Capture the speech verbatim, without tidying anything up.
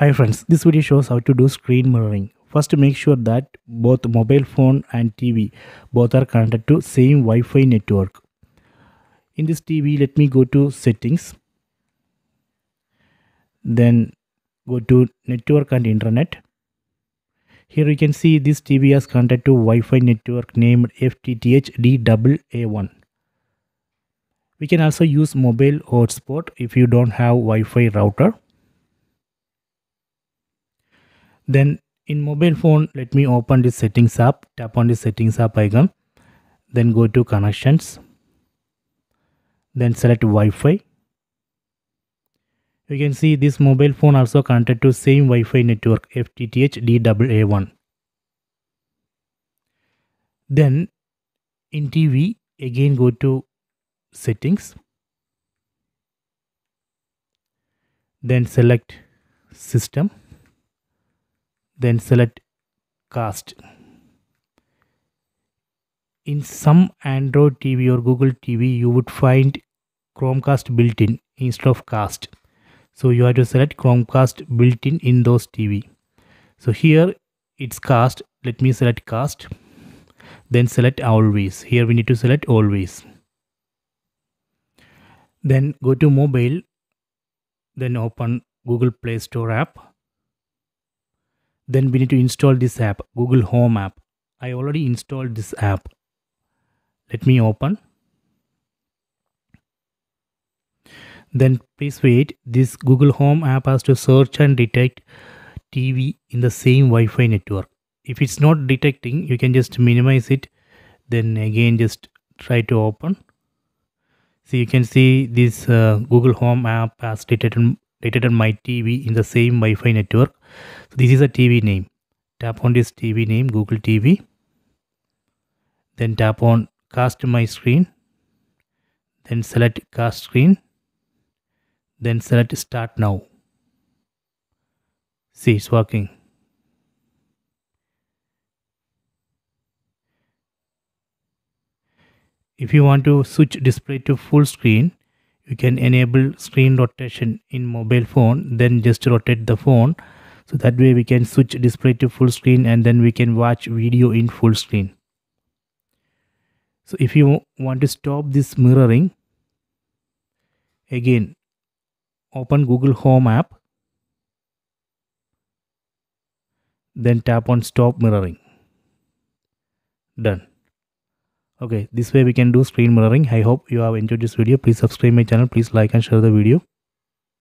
Hi friends, this video shows how to do screen mirroring. First, make sure that both mobile phone and T V both are connected to same Wi-Fi network. In this T V, let me go to settings. Then go to network and internet. Here you can see this T V has connected to Wi-Fi network named F T T H D A A one. We can also use mobile hotspot if you don't have Wi-Fi router. Then in mobile phone, let me open the settings app, tap on the settings app icon, then go to connections, then select Wi-Fi. You can see this mobile phone also connected to same Wi-Fi network F T T H D A A one. Then in T V, again go to settings, then select system. Then select cast. In some Android T V or Google T V, you would find Chromecast built-in instead of cast. So you have to select Chromecast built-in in those T V. So here it's cast. Let me select cast. Then select always. Here we need to select always. Then go to mobile. Then open Google Play Store app. Then we need to install this app, Google Home app. I already installed this app. Let me open. Then please wait. This Google Home app has to search and detect T V in the same Wi-Fi network. If it's not detecting, you can just minimize it. Then again, just try to open. So you can see this uh, Google Home app has detected detected my T V in the same Wi-Fi network. So this is a T V name. Tap on this T V name, Google T V. Then tap on cast my screen. Then select cast screen. Then select start now. See, it's working. If you want to switch display to full screen, you can enable screen rotation in mobile phone, then just rotate the phone. So that way we can switch display to full screen and then we can watch video in full screen. So if you want to stop this mirroring, again, open Google Home app. Then tap on stop mirroring. Done. Okay, this way we can do screen mirroring. I hope you have enjoyed this video. Please subscribe my channel. Please like and share the video.